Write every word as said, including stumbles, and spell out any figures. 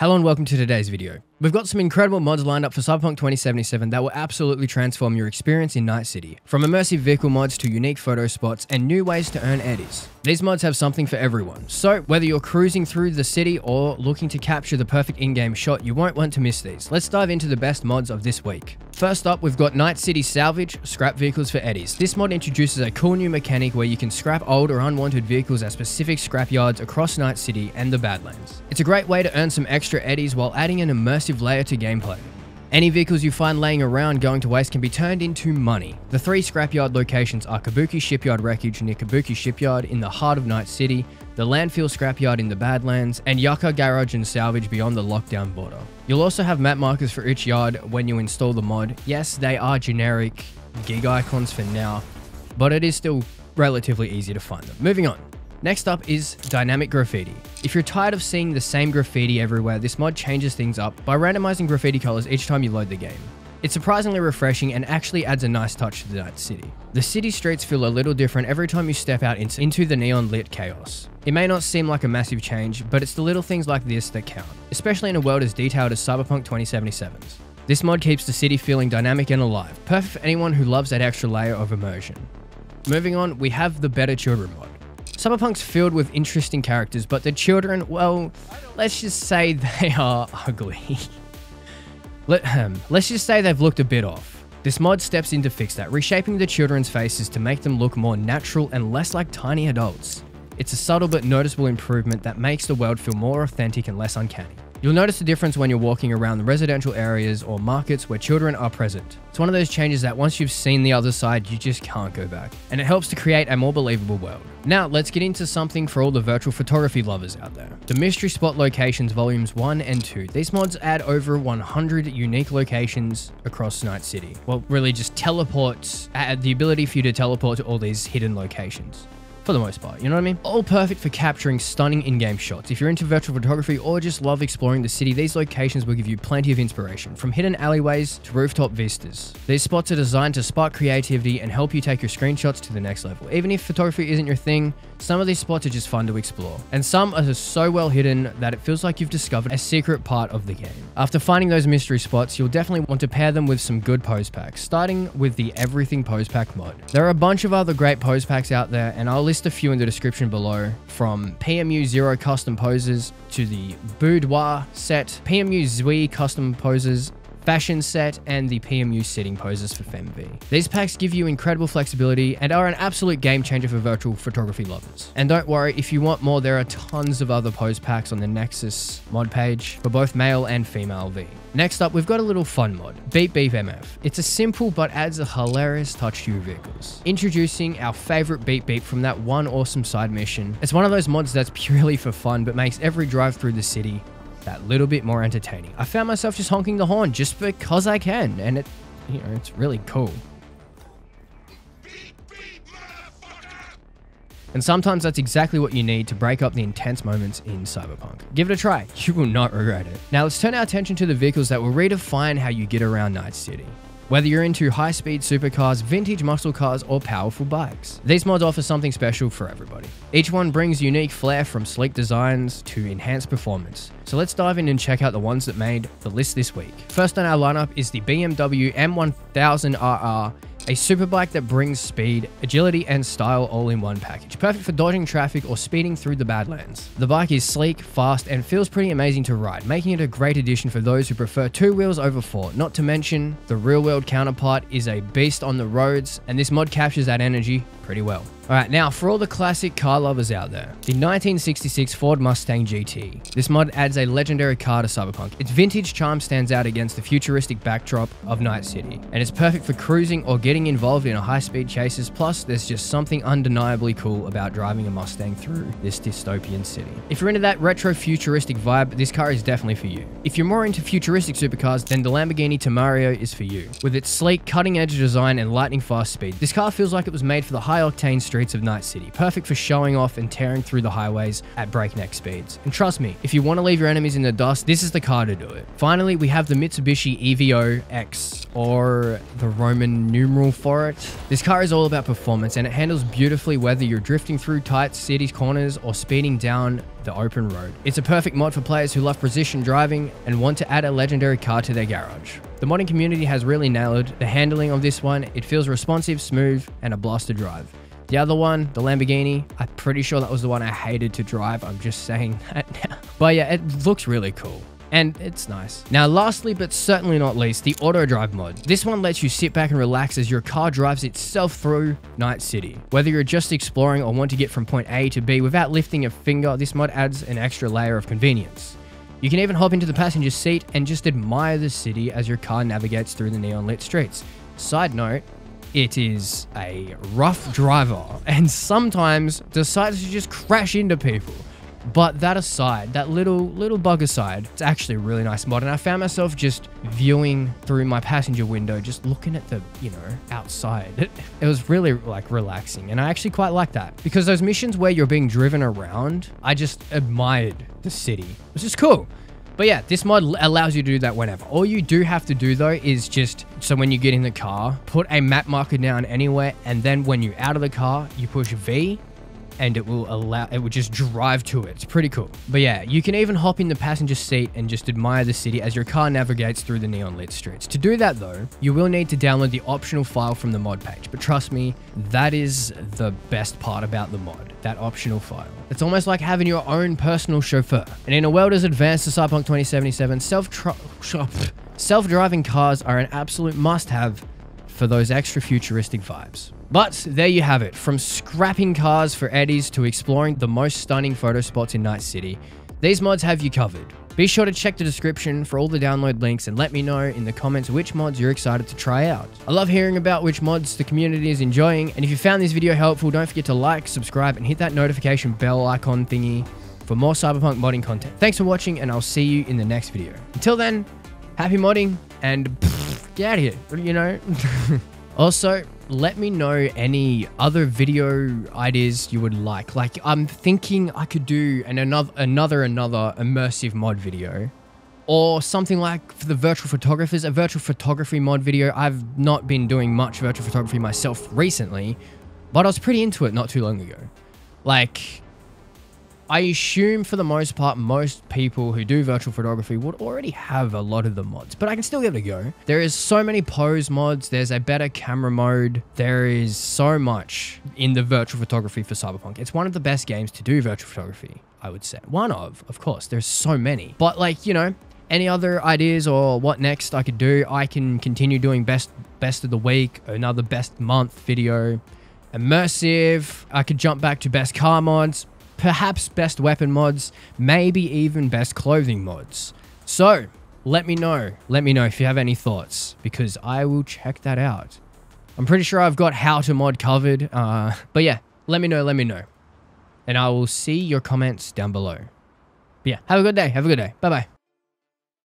Hello and welcome to today's video. We've got some incredible mods lined up for Cyberpunk twenty seventy-seven that will absolutely transform your experience in Night City, from immersive vehicle mods to unique photo spots and new ways to earn eddies. These mods have something for everyone, so whether you're cruising through the city or looking to capture the perfect in-game shot, you won't want to miss these. Let's dive into the best mods of this week. First up, we've got Night City Salvage, Scrap Vehicles for Eddies. This mod introduces a cool new mechanic where you can scrap old or unwanted vehicles at specific scrapyards across Night City and the Badlands. It's a great way to earn some extra eddies while adding an immersive layer to gameplay. Any vehicles you find laying around going to waste can be turned into money. The three scrapyard locations are Kabuki Shipyard Refuge near Kabuki Shipyard in the heart of Night City, the Landfill Scrapyard in the Badlands, and Yucca Garage and Salvage beyond the lockdown border. You'll also have map markers for each yard when you install the mod. Yes, they are generic gig icons for now, but it is still relatively easy to find them. Moving on. Next up is Dynamic Graffiti. If you're tired of seeing the same graffiti everywhere, this mod changes things up by randomizing graffiti colors each time you load the game. It's surprisingly refreshing and actually adds a nice touch to the Night City. The city streets feel a little different every time you step out into the neon-lit chaos. It may not seem like a massive change, but it's the little things like this that count, especially in a world as detailed as Cyberpunk twenty seventy-seven's. This mod keeps the city feeling dynamic and alive, perfect for anyone who loves that extra layer of immersion. Moving on, we have the Better Children mod. Cyberpunk's filled with interesting characters, but the children, well, let's just say they are ugly. Let, um, let's just say they've looked a bit off. This mod steps in to fix that, reshaping the children's faces to make them look more natural and less like tiny adults. It's a subtle but noticeable improvement that makes the world feel more authentic and less uncanny. You'll notice the difference when you're walking around the residential areas or markets where children are present. It's one of those changes that once you've seen the other side, you just can't go back, and it helps to create a more believable world. Now, let's get into something for all the virtual photography lovers out there. The Mystery Spot Locations Volumes one and two. These mods add over one hundred unique locations across Night City. Well, really just teleports, add the ability for you to teleport to all these hidden locations. For the most part, you know what I mean? All perfect for capturing stunning in-game shots. If you're into virtual photography or just love exploring the city, these locations will give you plenty of inspiration, from hidden alleyways to rooftop vistas. These spots are designed to spark creativity and help you take your screenshots to the next level. Even if photography isn't your thing, some of these spots are just fun to explore, and some are just so well hidden that it feels like you've discovered a secret part of the game. After finding those mystery spots, you'll definitely want to pair them with some good pose packs, starting with the Everything Pose Pack mod. There are a bunch of other great pose packs out there, and I'll list a few in the description below, from P M U Zero Custom Poses to the Boudoir set, P M U Zui Custom Poses, Fashion set, and the P M U Sitting Poses for FemV. These packs give you incredible flexibility and are an absolute game changer for virtual photography lovers. And don't worry, if you want more, there are tons of other pose packs on the Nexus mod page for both male and female V. Next up, we've got a little fun mod, Beep Beep M F. It's a simple but adds a hilarious touch to your vehicles. Introducing our favorite Beep Beep from that one awesome side mission. It's one of those mods that's purely for fun but makes every drive through the city that little bit more entertaining. I found myself just honking the horn just because I can, and it, you know, it's really cool. And sometimes that's exactly what you need to break up the intense moments in Cyberpunk. Give it a try, you will not regret it. Now let's turn our attention to the vehicles that will redefine how you get around Night City. Whether you're into high-speed supercars, vintage muscle cars, or powerful bikes, these mods offer something special for everybody. Each one brings unique flair, from sleek designs to enhanced performance. So let's dive in and check out the ones that made the list this week. First on our lineup is the B M W M one thousand R R, a superbike that brings speed, agility, and style all in one package, perfect for dodging traffic or speeding through the Badlands. The bike is sleek, fast, and feels pretty amazing to ride, making it a great addition for those who prefer two wheels over four. Not to mention, the real-world counterpart is a beast on the roads, and this mod captures that energy pretty well. Alright, now for all the classic car lovers out there, the nineteen sixty-six Ford Mustang G T. This mod adds a legendary car to Cyberpunk. Its vintage charm stands out against the futuristic backdrop of Night City, and it's perfect for cruising or getting involved in a high-speed chases. Plus, there's just something undeniably cool about driving a Mustang through this dystopian city. If you're into that retro-futuristic vibe, this car is definitely for you. If you're more into futuristic supercars, then the Lamborghini Temerario is for you. With its sleek, cutting-edge design and lightning-fast speed, this car feels like it was made for the high high-octane streets of Night City, perfect for showing off and tearing through the highways at breakneck speeds. And trust me, if you want to leave your enemies in the dust, this is the car to do it. Finally, we have the Mitsubishi Evo X, or the Roman numeral for it. This car is all about performance, and it handles beautifully whether you're drifting through tight city corners or speeding down the open road. It's a perfect mod for players who love precision driving and want to add a legendary car to their garage. The modding community has really nailed the handling of this one. It feels responsive, smooth, and a blast to drive. The other one, the Lamborghini, I'm pretty sure that was the one I hated to drive. I'm just saying that now. But yeah, it looks really cool. And it's nice. Now, lastly, but certainly not least, the Auto Drive mod. This one lets you sit back and relax as your car drives itself through Night City. Whether you're just exploring or want to get from point A to B without lifting a finger, this mod adds an extra layer of convenience. You can even hop into the passenger seat and just admire the city as your car navigates through the neon-lit streets. Side note, it is a rough driver and sometimes decides to just crash into people. But that aside, that little, little bug aside, it's actually a really nice mod. And I found myself just viewing through my passenger window, just looking at the, you know, outside. It, it was really like relaxing. And I actually quite like that, because those missions where you're being driven around, I just admired the city, which is cool. But yeah, this mod allows you to do that whenever. All you do have to do though is just, so when you get in the car, put a map marker down anywhere. And then when you're out of the car, you push V, and it will allow, it will just drive to it. It's pretty cool. But yeah, you can even hop in the passenger seat and just admire the city as your car navigates through the neon lit streets. To do that though, you will need to download the optional file from the mod page. But trust me, that is the best part about the mod, that optional file. It's almost like having your own personal chauffeur. And in a world as advanced as Cyberpunk twenty seventy-seven, self-driving self-driving cars are an absolute must-have for those extra futuristic vibes. But there you have it. From scrapping cars for eddies to exploring the most stunning photo spots in Night City, these mods have you covered. Be sure to check the description for all the download links, and let me know in the comments which mods you're excited to try out. I love hearing about which mods the community is enjoying, and if you found this video helpful, don't forget to like, subscribe, and hit that notification bell icon thingy for more Cyberpunk modding content. Thanks for watching, and I'll see you in the next video. Until then, happy modding, and get out of here, you know? Also, let me know any other video ideas you would like. Like, I'm thinking I could do an another, another, another immersive mod video, or something like for the virtual photographers, a virtual photography mod video. I've not been doing much virtual photography myself recently, but I was pretty into it not too long ago. Like, I assume for the most part, most people who do virtual photography would already have a lot of the mods, but I can still give it a go. There is so many pose mods. There's a better camera mode. There is so much in the virtual photography for Cyberpunk. It's one of the best games to do virtual photography, I would say. One of, of course, there's so many, but like, you know, any other ideas or what next I could do? I can continue doing best, best of the week, another best month video, immersive. I could jump back to best car mods, perhaps best weapon mods, maybe even best clothing mods. So let me know. Let me know if you have any thoughts, because I will check that out. I'm pretty sure I've got how to mod covered. Uh, but yeah, let me know. Let me know. And I will see your comments down below. But yeah, have a good day. Have a good day. Bye-bye.